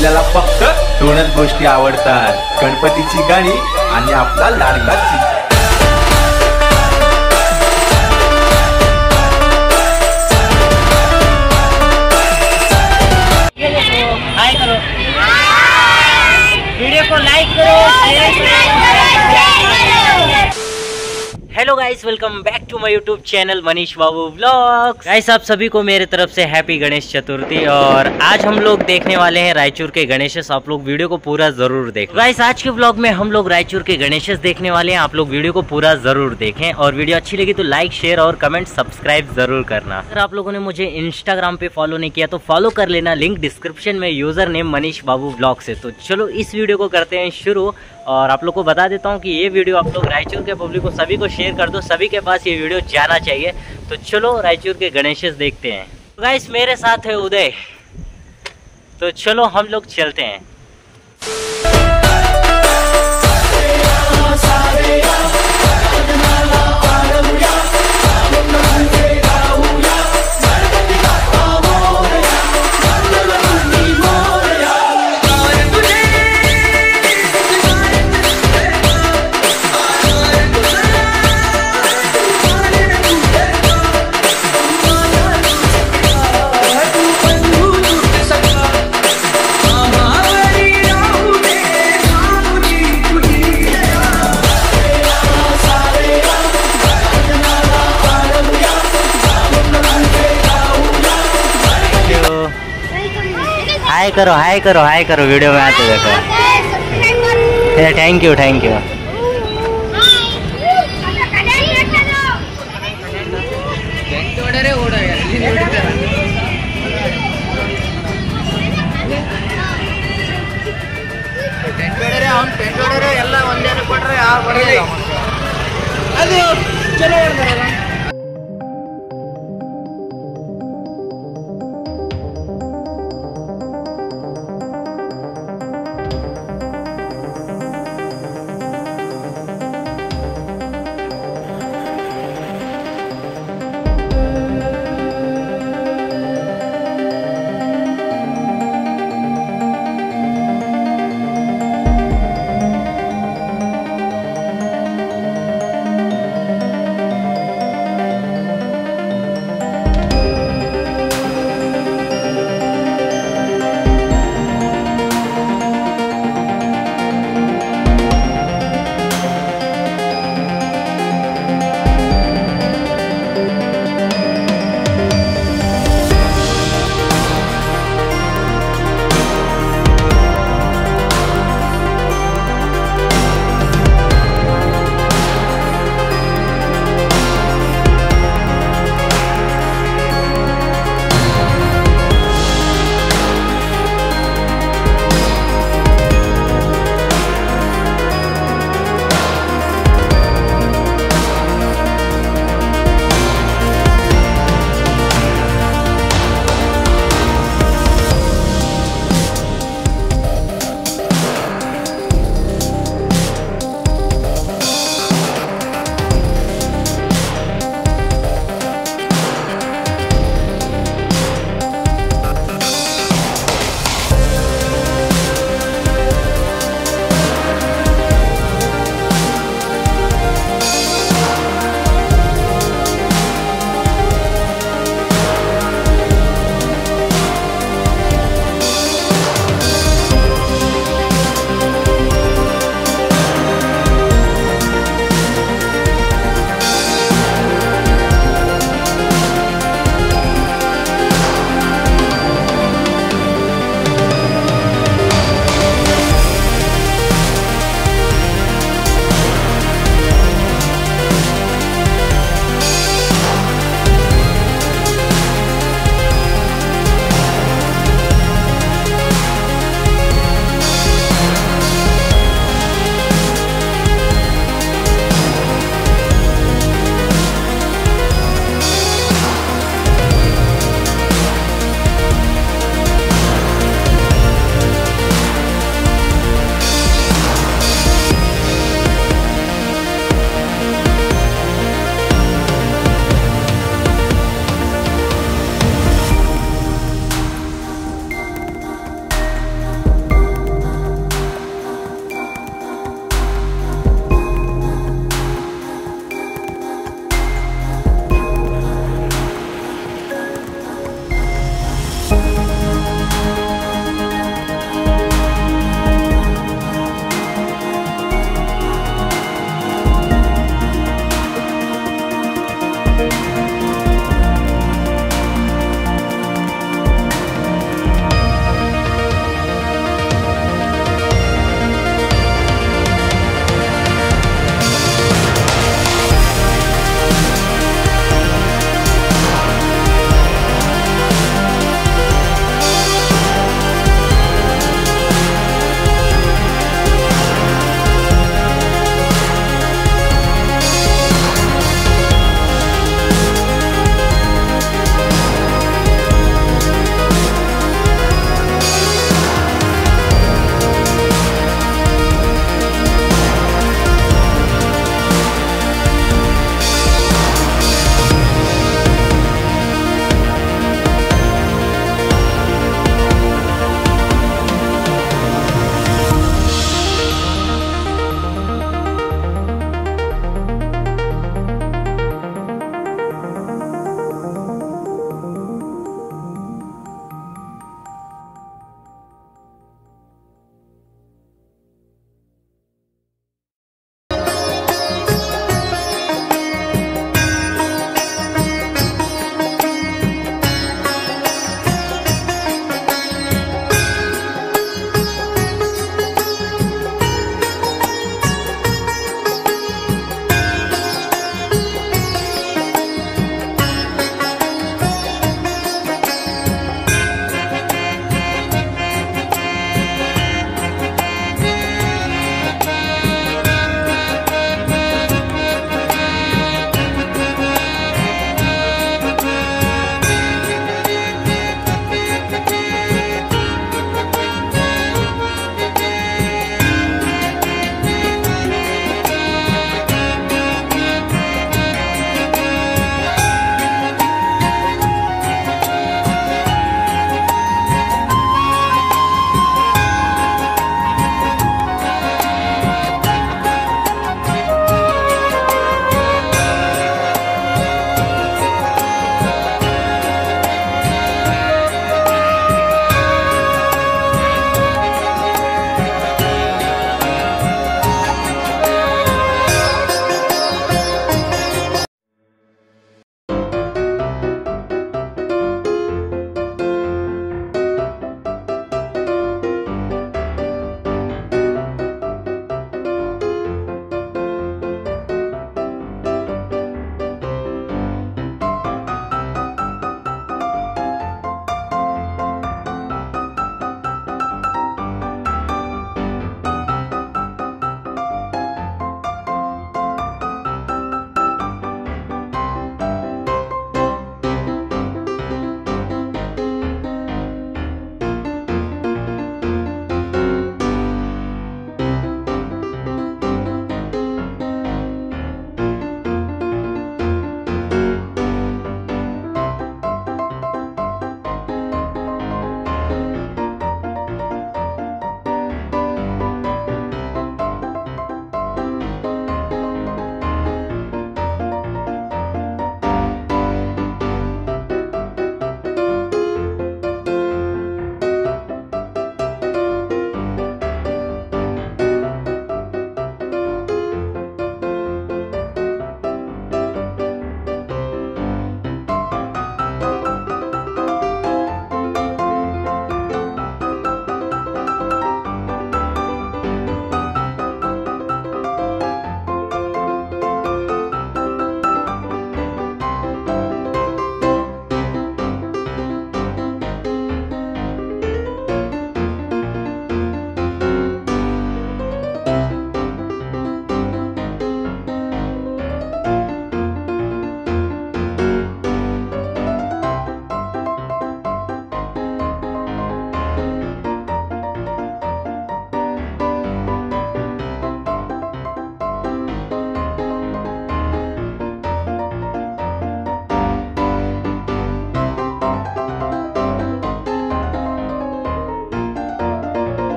आपल्याला फक्त दोनच गोष्टी आवडतात, गणपतीची गाणी आणि आपला लाडका Chintu. Hello guys, welcome back to my YouTube channel Manish Babu blogs. Guys, आप सभी को मेरे तरफ से हैप्पी गणेश चतुर्थी। और आज हम लोग देखने वाले हैं रायचूर के गणेशस। आप लोग वीडियो को पूरा जरूर देखें। गाइस, आज के ब्लॉग में हम लोग रायचूर के गणेशस देखने वाले हैं। आप लोग वीडियो को पूरा जरूर देखें और वीडियो अच्छी लगी तो लाइक, शेयर और कमेंट, सब्सक्राइब जरूर करना। अगर आप लोगों ने मुझे इंस्टाग्राम पे फॉलो नहीं किया तो फॉलो कर लेना, लिंक डिस्क्रिप्शन में, user name Manish Babu blogs है। तो चलो इस वीडियो को करते हैं शुरू। और आप लोग को बता देता हूँ कि ये वीडियो आप लोग रायचूर के पब्लिक को सभी को शेयर कर दो, सभी के पास ये वीडियो जाना चाहिए। तो चलो रायचूर के गणेशस देखते हैं। तो गाइस, मेरे साथ है उदय, तो चलो हम लोग चलते हैं। हाय करो, हाय करो, हाय करो, वीडियो में आते देखो। Thank you, thank you.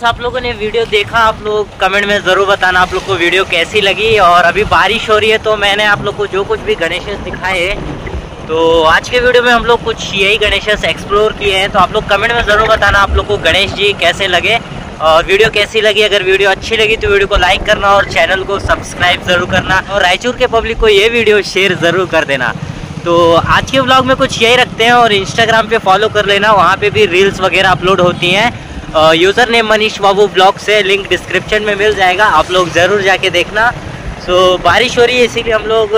Friends, आप लोगों ने वीडियो देखा, आप लोग कमेंट में ज़रूर बताना आप लोग को वीडियो कैसी लगी। और अभी बारिश हो रही है तो मैंने आप लोग को जो कुछ भी गणेश दिखाए, तो आज के वीडियो में हम लोग कुछ यही गणेश एक्सप्लोर किए हैं। तो आप लोग कमेंट में ज़रूर बताना आप लोग को गणेश जी कैसे लगे और वीडियो कैसी लगी। अगर वीडियो अच्छी लगी तो वीडियो को लाइक करना और चैनल को सब्सक्राइब ज़रूर करना और रायचूर के पब्लिक को ये वीडियो शेयर ज़रूर कर देना। तो आज के व्लॉग में कुछ यही रखते हैं और इंस्टाग्राम पे फॉलो कर लेना, वहाँ पे भी रील्स वगैरह अपलोड होती हैं। User name Manish Babu blogs है, लिंक डिस्क्रिप्शन में मिल जाएगा, आप लोग ज़रूर जाके देखना। सो बारिश हो रही है इसीलिए हम लोग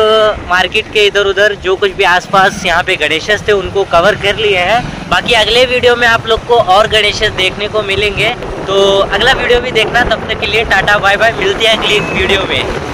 मार्केट के इधर उधर जो कुछ भी आसपास यहाँ पे गणेशस थे उनको कवर कर लिए हैं। बाकी अगले वीडियो में आप लोग को और गणेशस देखने को मिलेंगे, तो अगला वीडियो भी देखना। तब तक के लिए टाटा बाय बाय, मिलते हैं अगली वीडियो में।